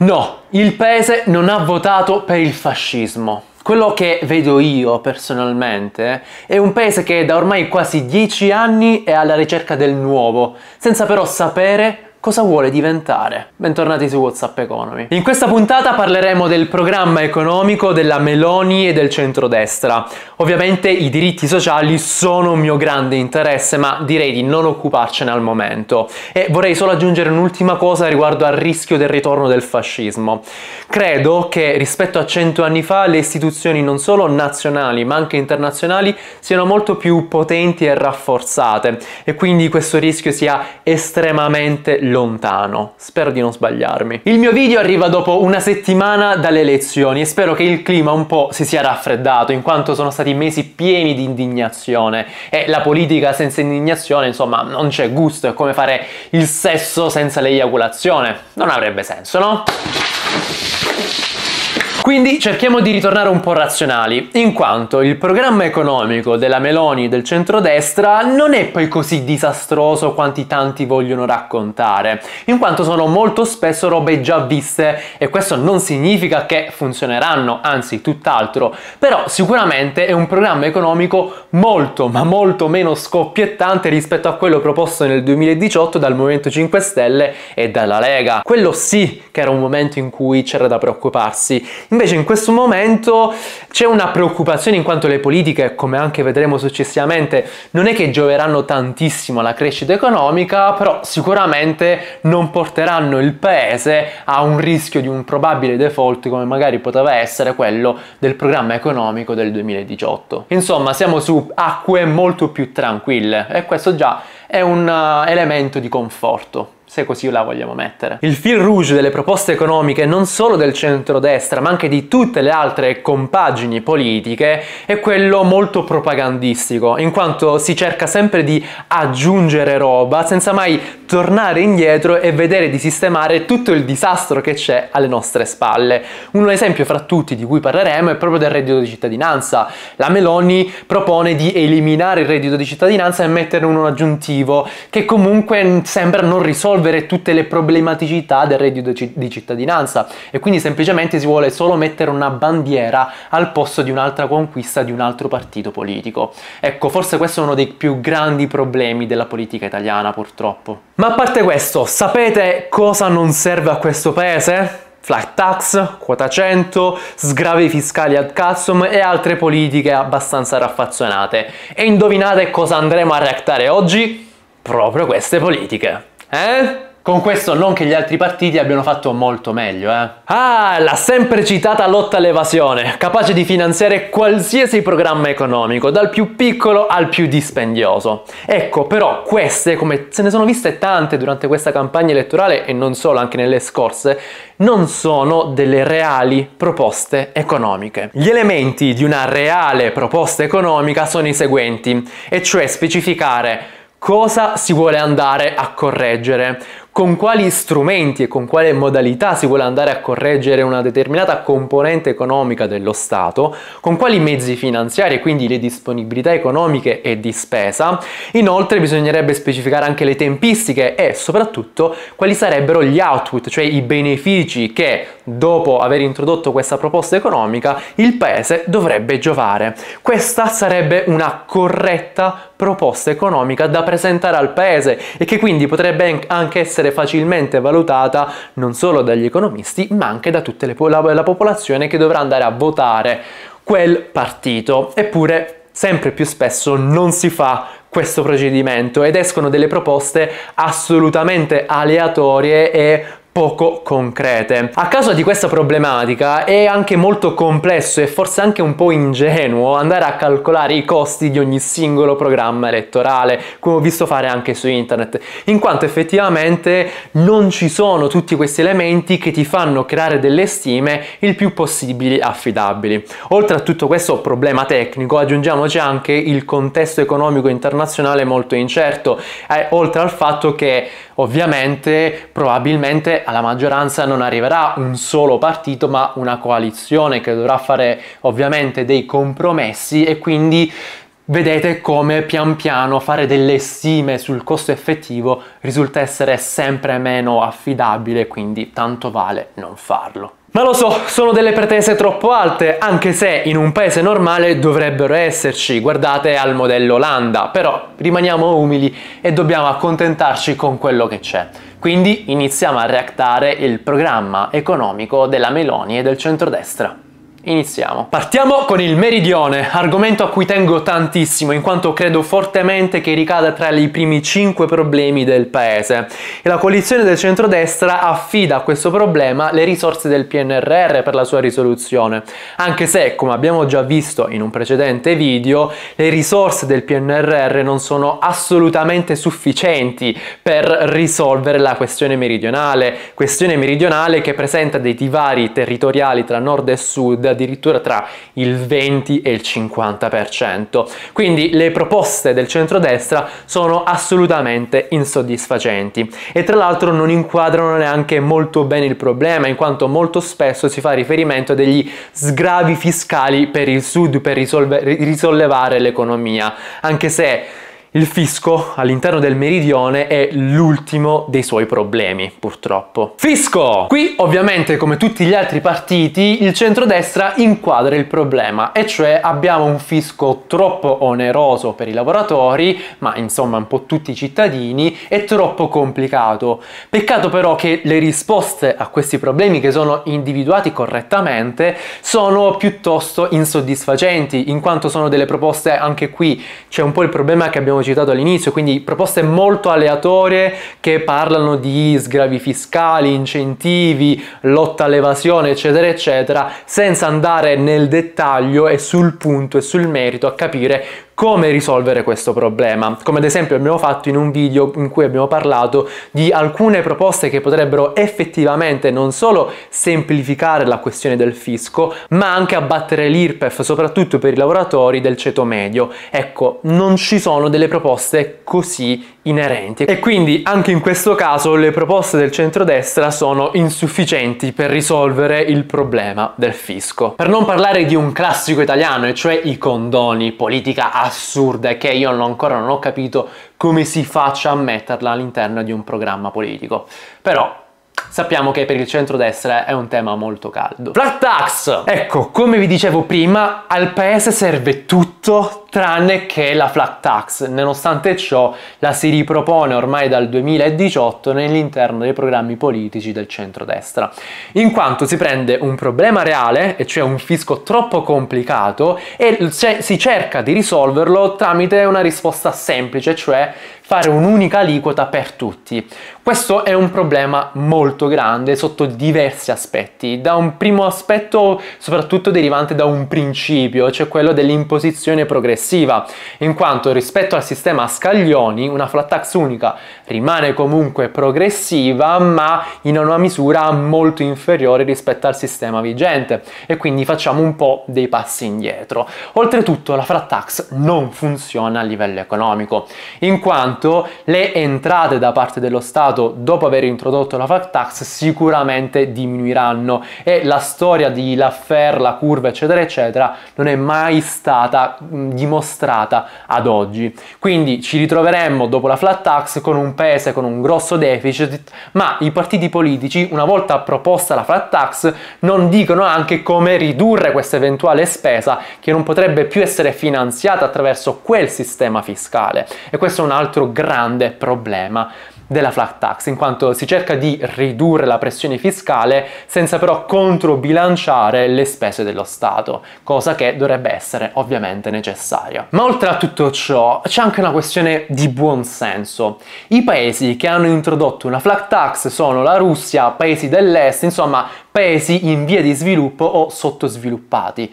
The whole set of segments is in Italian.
No, il paese non ha votato per il fascismo. Quello che vedo io personalmente è un paese che da ormai quasi 10 anni è alla ricerca del nuovo, senza però sapere cosa vuole diventare. Bentornati su WhatsApp Economy. In questa puntata parleremo del programma economico della Meloni e del centrodestra. Ovviamente i diritti sociali sono un mio grande interesse, ma direi di non occuparcene al momento. E vorrei solo aggiungere un'ultima cosa riguardo al rischio del ritorno del fascismo. Credo che rispetto a 100 anni fa le istituzioni non solo nazionali ma anche internazionali siano molto più potenti e rafforzate, e quindi questo rischio sia estremamente lontano. Spero di non sbagliarmi. Il mio video arriva dopo una settimana dalle elezioni e spero che il clima un po' si sia raffreddato, in quanto sono stati mesi pieni di indignazione e la politica senza indignazione, insomma, non c'è gusto. È come fare il sesso senza l'eiaculazione, non avrebbe senso, no? Quindi cerchiamo di ritornare un po' razionali, in quanto il programma economico della Meloni e del centrodestra non è poi così disastroso quanti tanti vogliono raccontare, in quanto sono molto spesso robe già viste, e questo non significa che funzioneranno, anzi tutt'altro, però sicuramente è un programma economico molto ma molto meno scoppiettante rispetto a quello proposto nel 2018 dal Movimento 5 Stelle e dalla Lega. Quello sì che era un momento in cui c'era da preoccuparsi. Invece in questo momento c'è una preoccupazione, in quanto le politiche, come anche vedremo successivamente, non è che gioveranno tantissimo alla crescita economica, però sicuramente non porteranno il paese a un rischio di un probabile default come magari poteva essere quello del programma economico del 2018. Insomma, siamo su acque molto più tranquille e questo già è un elemento di conforto, se così la vogliamo mettere. Il fil rouge delle proposte economiche non solo del centrodestra ma anche di tutte le altre compagini politiche è quello molto propagandistico, in quanto si cerca sempre di aggiungere roba senza mai tornare indietro e vedere di sistemare tutto il disastro che c'è alle nostre spalle. Un esempio fra tutti di cui parleremo è proprio del reddito di cittadinanza. La Meloni propone di eliminare il reddito di cittadinanza e metterne uno aggiuntivo, che comunque sembra non risolvere tutte le problematicità del reddito di cittadinanza, e quindi semplicemente si vuole solo mettere una bandiera al posto di un'altra conquista di un altro partito politico. Ecco, forse questo è uno dei più grandi problemi della politica italiana, purtroppo. Ma a parte questo, sapete cosa non serve a questo paese? Flat tax, quota 100, sgravi fiscali ad cazzo e altre politiche abbastanza raffazzonate. E indovinate cosa andremo a reattare oggi? Proprio queste politiche. Con questo non che gli altri partiti abbiano fatto molto meglio, Ah, la sempre citata lotta all'evasione, capace di finanziare qualsiasi programma economico, dal più piccolo al più dispendioso. Ecco, però queste, come se ne sono viste tante durante questa campagna elettorale e non solo, anche nelle scorse, non sono delle reali proposte economiche. Gli elementi di una reale proposta economica sono i seguenti, e cioè specificare cosa si vuole andare a correggere, con quali strumenti e con quale modalità si vuole andare a correggere una determinata componente economica dello Stato, con quali mezzi finanziari, quindi le disponibilità economiche e di spesa. Inoltre bisognerebbe specificare anche le tempistiche e soprattutto quali sarebbero gli output, cioè i benefici che dopo aver introdotto questa proposta economica il paese dovrebbe giovare. Questa sarebbe una corretta proposta economica da presentare al paese e che quindi potrebbe anche essere facilmente valutata non solo dagli economisti ma anche da tutta la popolazione che dovrà andare a votare quel partito. Eppure sempre più spesso non si fa questo procedimento ed escono delle proposte assolutamente aleatorie e poco concrete. A causa di questa problematica è anche molto complesso e forse anche un po' ingenuo andare a calcolare i costi di ogni singolo programma elettorale, come ho visto fare anche su internet, in quanto effettivamente non ci sono tutti questi elementi che ti fanno creare delle stime il più possibili affidabili. Oltre a tutto questo problema tecnico aggiungiamoci anche il contesto economico internazionale molto incerto, oltre al fatto che ovviamente probabilmente alla maggioranza non arriverà un solo partito ma una coalizione che dovrà fare ovviamente dei compromessi, e quindi vedete come pian piano fare delle stime sul costo effettivo risulta essere sempre meno affidabile, quindi tanto vale non farlo. Ma lo so, sono delle pretese troppo alte, anche se in un paese normale dovrebbero esserci, guardate al modello Olanda, però rimaniamo umili e dobbiamo accontentarci con quello che c'è. Quindi iniziamo a reattare il programma economico della Meloni e del centrodestra. Iniziamo. Partiamo con il meridione, argomento a cui tengo tantissimo in quanto credo fortemente che ricada tra i primi 5 problemi del paese e la coalizione del centrodestra affida a questo problema le risorse del PNRR per la sua risoluzione, anche se, come abbiamo già visto in un precedente video, le risorse del PNRR non sono assolutamente sufficienti per risolvere la questione meridionale che presenta dei divari territoriali tra nord e sud addirittura tra il 20 e il 50%. Quindi le proposte del centrodestra sono assolutamente insoddisfacenti e tra l'altro non inquadrano neanche molto bene il problema, in quanto molto spesso si fa riferimento a degli sgravi fiscali per il sud per risollevare l'economia, anche se il fisco all'interno del meridione è l'ultimo dei suoi problemi, purtroppo. Fisco! Qui, ovviamente, come tutti gli altri partiti, il centrodestra inquadra il problema, e cioè abbiamo un fisco troppo oneroso per i lavoratori, ma insomma un po' tutti i cittadini, e troppo complicato. Peccato però che le risposte a questi problemi, che sono individuati correttamente, sono piuttosto insoddisfacenti, in quanto sono delle proposte, anche qui c'è un po' il problema che abbiamo citato all'inizio, quindi proposte molto aleatorie che parlano di sgravi fiscali, incentivi, lotta all'evasione, eccetera eccetera, senza andare nel dettaglio e sul punto e sul merito a capire come risolvere questo problema, come ad esempio abbiamo fatto in un video in cui abbiamo parlato di alcune proposte che potrebbero effettivamente non solo semplificare la questione del fisco, ma anche abbattere l'IRPEF, soprattutto per i lavoratori del ceto medio. Ecco, non ci sono delle proposte così inerenti e quindi anche in questo caso le proposte del centrodestra sono insufficienti per risolvere il problema del fisco. Per non parlare di un classico italiano, e cioè i condoni, politica assurda che io ancora non ho capito come si faccia a metterla all'interno di un programma politico, però sappiamo che per il centrodestra è un tema molto caldo. Flat tax! Ecco, come vi dicevo prima, al paese serve tutto tranne che la flat tax. Nonostante ciò, la si ripropone ormai dal 2018 nell'interno dei programmi politici del centrodestra, in quanto si prende un problema reale, e cioè un fisco troppo complicato, e si cerca di risolverlo tramite una risposta semplice, cioè fare un'unica aliquota per tutti. Questo è un problema molto grande sotto diversi aspetti, da un primo aspetto soprattutto derivante da un principio, cioè quello dell'imposizione progressiva, in quanto rispetto al sistema a scaglioni una flat tax unica rimane comunque progressiva, ma in una misura molto inferiore rispetto al sistema vigente, e quindi facciamo un po' dei passi indietro. Oltretutto la flat tax non funziona a livello economico, in quanto le entrate da parte dello Stato dopo aver introdotto la flat tax sicuramente diminuiranno, e la storia di Laffer, la curva eccetera eccetera non è mai stata dimostrata ad oggi. Quindi ci ritroveremmo dopo la flat tax con un paese con un grosso deficit, ma i partiti politici, una volta proposta la flat tax, non dicono anche come ridurre questa eventuale spesa che non potrebbe più essere finanziata attraverso quel sistema fiscale, e questo è un altro grande problema della flat tax, in quanto si cerca di ridurre la pressione fiscale senza però controbilanciare le spese dello Stato, cosa che dovrebbe essere ovviamente necessaria. Ma oltre a tutto ciò c'è anche una questione di buon senso. I paesi che hanno introdotto una flat tax sono la Russia, paesi dell'est, insomma paesi in via di sviluppo o sottosviluppati.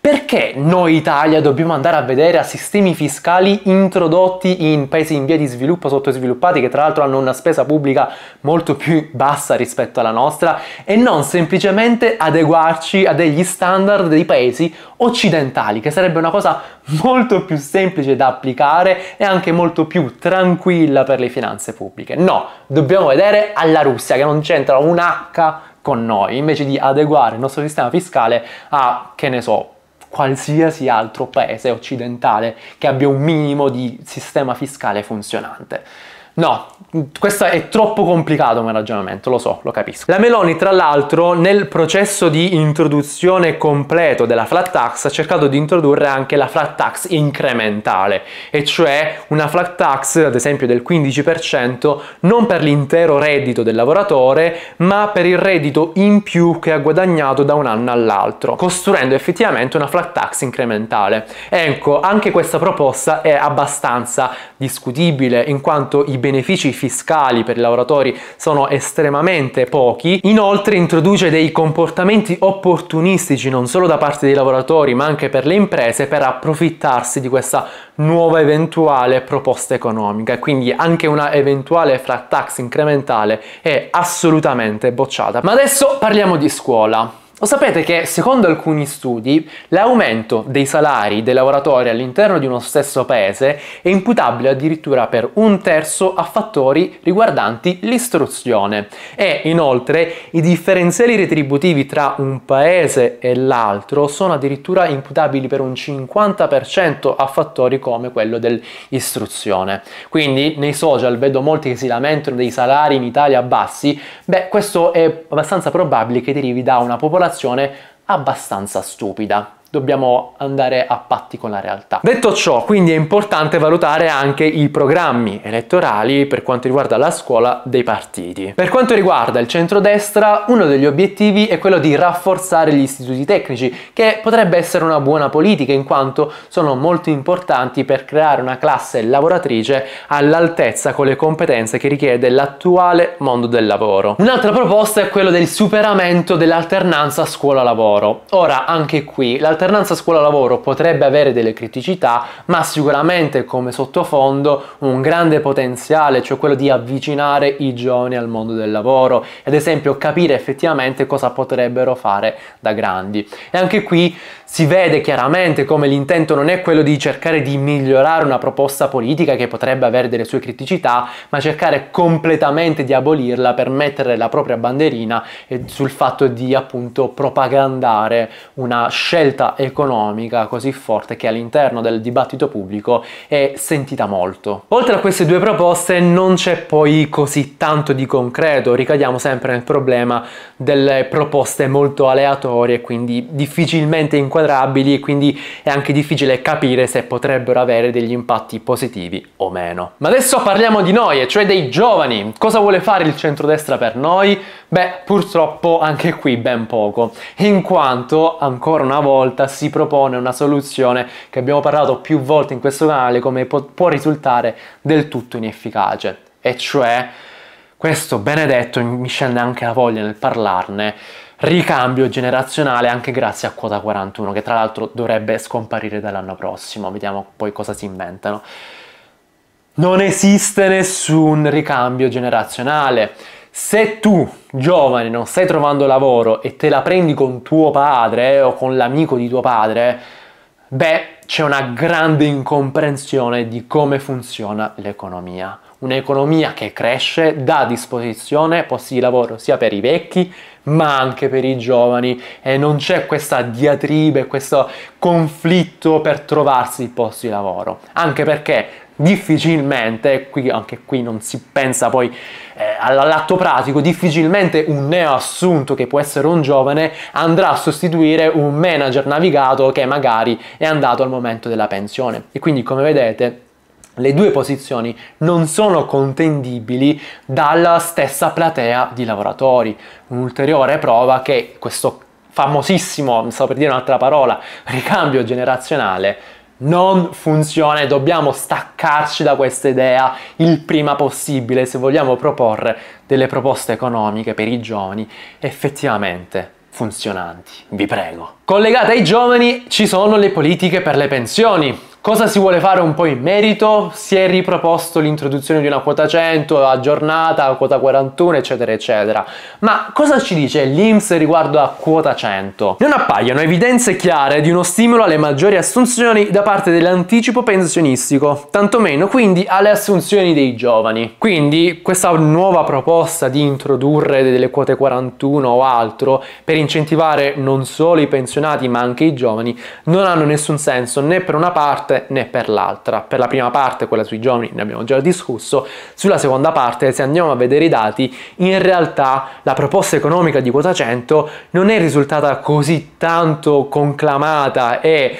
Perché noi Italia dobbiamo andare a vedere a sistemi fiscali introdotti in paesi in via di sviluppo, sottosviluppati, che tra l'altro hanno una spesa pubblica molto più bassa rispetto alla nostra, e non semplicemente adeguarci a degli standard dei paesi occidentali, che sarebbe una cosa molto più semplice da applicare e anche molto più tranquilla per le finanze pubbliche? No, dobbiamo vedere alla Russia, che non c'entra un H con noi, invece di adeguare il nostro sistema fiscale a, che ne so, qualsiasi altro paese occidentale che abbia un minimo di sistema fiscale funzionante. No, questo è troppo complicato come ragionamento, lo so, lo capisco. La Meloni, tra l'altro, nel processo di introduzione completo della flat tax ha cercato di introdurre anche la flat tax incrementale, e cioè una flat tax, ad esempio, del 15% non per l'intero reddito del lavoratore, ma per il reddito in più che ha guadagnato da un anno all'altro, costruendo effettivamente una flat tax incrementale. Ecco, anche questa proposta è abbastanza discutibile, in quanto i benefici fiscali per i lavoratori sono estremamente pochi. Inoltre introduce dei comportamenti opportunistici non solo da parte dei lavoratori ma anche per le imprese, per approfittarsi di questa nuova eventuale proposta economica. Quindi anche una eventuale flat tax incrementale è assolutamente bocciata. Ma adesso parliamo di scuola. Lo sapete che, secondo alcuni studi, l'aumento dei salari dei lavoratori all'interno di uno stesso paese è imputabile addirittura per 1/3 a fattori riguardanti l'istruzione. E inoltre i differenziali retributivi tra un paese e l'altro sono addirittura imputabili per un 50% a fattori come quello dell'istruzione. Quindi nei social vedo molti che si lamentano dei salari in Italia bassi. Beh, questo è abbastanza probabile che derivi da una popolazione abbastanza stupida. Dobbiamo andare a patti con la realtà. Detto ciò, quindi è importante valutare anche i programmi elettorali per quanto riguarda la scuola dei partiti. Per quanto riguarda il centrodestra, uno degli obiettivi è quello di rafforzare gli istituti tecnici, che potrebbe essere una buona politica in quanto sono molto importanti per creare una classe lavoratrice all'altezza con le competenze che richiede l'attuale mondo del lavoro. Un'altra proposta è quello del superamento dell'alternanza scuola-lavoro. Ora, anche qui, l'alternanza scuola-lavoro potrebbe avere delle criticità, ma sicuramente come sottofondo un grande potenziale, cioè quello di avvicinare i giovani al mondo del lavoro, ad esempio capire effettivamente cosa potrebbero fare da grandi. E anche qui si vede chiaramente come l'intento non è quello di cercare di migliorare una proposta politica che potrebbe avere delle sue criticità, ma cercare completamente di abolirla per mettere la propria bandierina sul fatto di, appunto, propagandare una scelta economica così forte che all'interno del dibattito pubblico è sentita molto. Oltre a queste due proposte non c'è poi così tanto di concreto, ricadiamo sempre nel problema delle proposte molto aleatorie, quindi difficilmente inquadrabili, e quindi è anche difficile capire se potrebbero avere degli impatti positivi o meno. Ma adesso parliamo di noi, e cioè dei giovani. Cosa vuole fare il centrodestra per noi? Beh, purtroppo anche qui ben poco, in quanto ancora una volta si propone una soluzione che abbiamo parlato più volte in questo canale come può risultare del tutto inefficace, e cioè questo benedetto, mi scende anche la voglia nel parlarne, ricambio generazionale anche grazie a quota 41, che tra l'altro dovrebbe scomparire dall'anno prossimo. Vediamo poi cosa si inventano. Non esiste nessun ricambio generazionale. Se tu, giovane, non stai trovando lavoro e te la prendi con tuo padre o con l'amico di tuo padre, beh, c'è una grande incomprensione di come funziona l'economia. Un'economia che cresce dà a disposizione posti di lavoro sia per i vecchi ma anche per i giovani, e non c'è questa diatriba e questo conflitto per trovarsi posti di lavoro, anche perché difficilmente, anche qui non si pensa poi all'atto pratico, difficilmente un neoassunto che può essere un giovane andrà a sostituire un manager navigato che magari è andato al momento della pensione. E quindi, come vedete, le due posizioni non sono contendibili dalla stessa platea di lavoratori. Un'ulteriore prova che questo famosissimo, sto per dire un'altra parola, ricambio generazionale non funziona, e dobbiamo staccarci da questa idea il prima possibile se vogliamo proporre delle proposte economiche per i giovani effettivamente funzionanti. Vi prego. Collegate ai giovani ci sono le politiche per le pensioni. Cosa si vuole fare un po' in merito? Si è riproposto l'introduzione di una quota 100 aggiornata, quota 41, eccetera eccetera. Ma cosa ci dice l'INPS riguardo a quota 100? Non appaiono evidenze chiare di uno stimolo alle maggiori assunzioni da parte dell'anticipo pensionistico, tantomeno quindi alle assunzioni dei giovani. Quindi questa nuova proposta di introdurre delle quote 41 o altro per incentivare non solo i pensionati ma anche i giovani non hanno nessun senso, né per una parte né per l'altra. Per la prima parte, quella sui giovani, ne abbiamo già discusso. Sulla seconda parte, se andiamo a vedere i dati, in realtà la proposta economica di quota 100 non è risultata così tanto conclamata e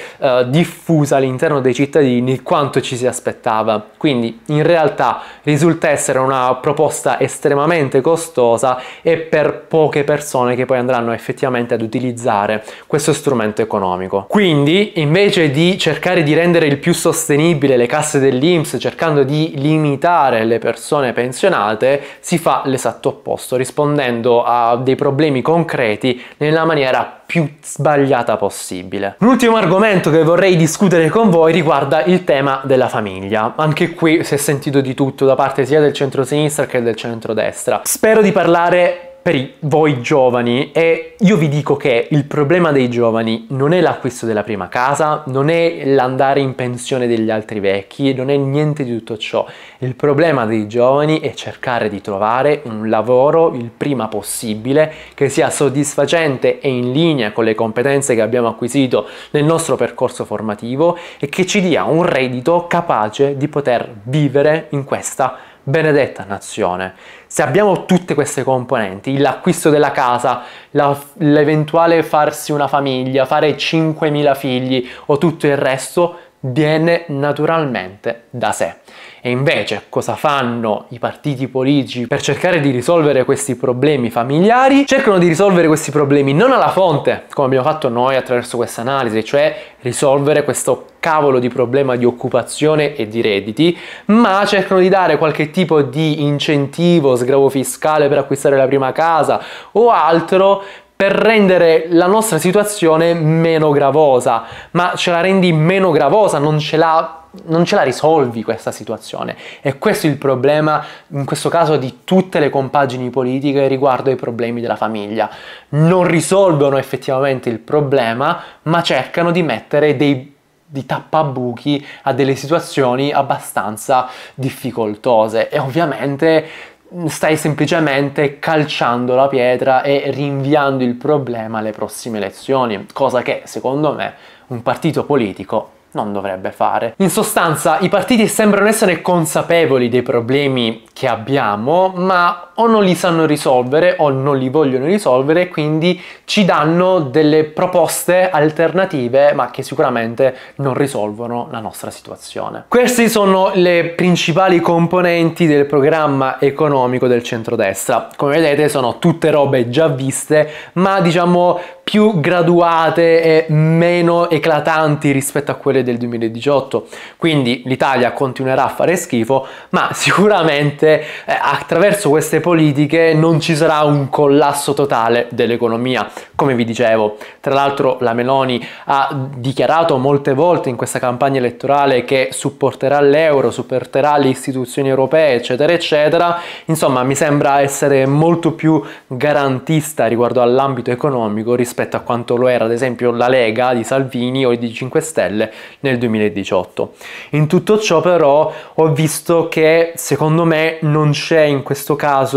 diffusa all'interno dei cittadini quanto ci si aspettava. Quindi in realtà risulta essere una proposta estremamente costosa e per poche persone che poi andranno effettivamente ad utilizzare questo strumento economico. Quindi invece di cercare di rendere il più sostenibile le casse dell'INPS cercando di limitare le persone pensionate, si fa l'esatto opposto, rispondendo a dei problemi concreti nella maniera più sbagliata possibile. Un ultimo argomento che vorrei discutere con voi riguarda il tema della famiglia. Anche qui si è sentito di tutto da parte sia del centro-sinistra che del centrodestra. Spero di parlare per voi giovani e io vi dico che il problema dei giovani non è l'acquisto della prima casa, non è l'andare in pensione degli altri vecchi, non è niente di tutto ciò. Il problema dei giovani è cercare di trovare un lavoro il prima possibile che sia soddisfacente e in linea con le competenze che abbiamo acquisito nel nostro percorso formativo e che ci dia un reddito capace di poter vivere in questa benedetta nazione. Se abbiamo tutte queste componenti, l'acquisto della casa, l'eventuale farsi una famiglia, fare 5.000 figli o tutto il resto, viene naturalmente da sé. E invece cosa fanno i partiti politici per cercare di risolvere questi problemi familiari? Cercano di risolvere questi problemi non alla fonte, come abbiamo fatto noi attraverso questa analisi, cioè risolvere questo cavolo di problema di occupazione e di redditi, ma cercano di dare qualche tipo di incentivo, sgravo fiscale per acquistare la prima casa o altro, per rendere la nostra situazione meno gravosa. Ma ce la rendi meno gravosa, non ce la risolvi questa situazione. E questo è il problema, in questo caso, di tutte le compagini politiche riguardo ai problemi della famiglia. Non risolvono effettivamente il problema, ma cercano di mettere dei tappabuchi a delle situazioni abbastanza difficoltose. E ovviamente stai semplicemente calciando la pietra e rinviando il problema alle prossime elezioni, cosa che secondo me un partito politico non dovrebbe fare. In sostanza, i partiti sembrano essere consapevoli dei problemi che abbiamo, ma o non li sanno risolvere o non li vogliono risolvere, quindi ci danno delle proposte alternative ma che sicuramente non risolvono la nostra situazione. Queste sono le principali componenti del programma economico del centrodestra. Come vedete sono tutte robe già viste, ma diciamo più graduate e meno eclatanti rispetto a quelle del 2018. Quindi l'Italia continuerà a fare schifo, ma sicuramente attraverso queste politiche non ci sarà un collasso totale dell'economia, come vi dicevo. Tra l'altro la Meloni ha dichiarato molte volte in questa campagna elettorale che supporterà l'euro, supporterà le istituzioni europee, eccetera eccetera. Insomma, mi sembra essere molto più garantista riguardo all'ambito economico rispetto a quanto lo era ad esempio la Lega di Salvini o di 5 Stelle nel 2018. In tutto ciò però ho visto che secondo me non c'è in questo caso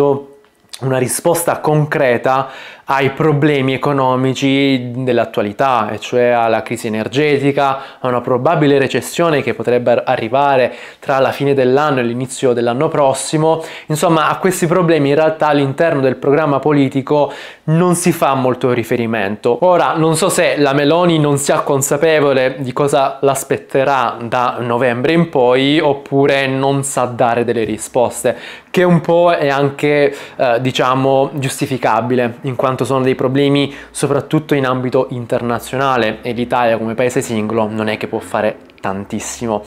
una risposta concreta ai problemi economici dell'attualità, e cioè alla crisi energetica, a una probabile recessione che potrebbe arrivare tra la fine dell'anno e l'inizio dell'anno prossimo. Insomma, a questi problemi in realtà all'interno del programma politico non si fa molto riferimento. Ora, non so se la Meloni non sia consapevole di cosa l'aspetterà da novembre in poi, oppure non sa dare delle risposte, che un po' è anche diciamo giustificabile, in quanto sono dei problemi soprattutto in ambito internazionale e l'Italia come paese singolo non è che può fare tantissimo.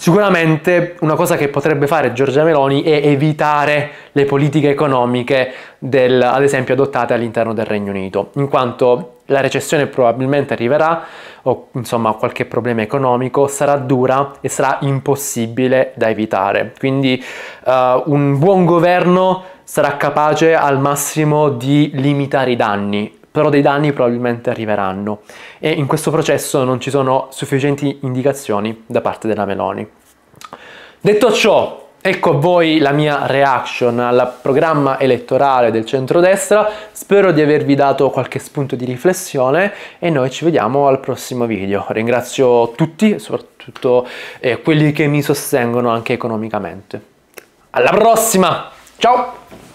Sicuramente una cosa che potrebbe fare Giorgia Meloni è evitare le politiche economiche ad esempio adottate all'interno del Regno Unito, in quanto la recessione probabilmente arriverà, o insomma qualche problema economico, sarà dura e sarà impossibile da evitare. Quindi un buon governo sarà capace al massimo di limitare i danni, però dei danni probabilmente arriveranno e in questo processo non ci sono sufficienti indicazioni da parte della Meloni. Detto ciò, ecco a voi la mia reaction al programma elettorale del centrodestra, spero di avervi dato qualche spunto di riflessione e noi ci vediamo al prossimo video. Ringrazio tutti, soprattutto quelli che mi sostengono anche economicamente. Alla prossima, ciao!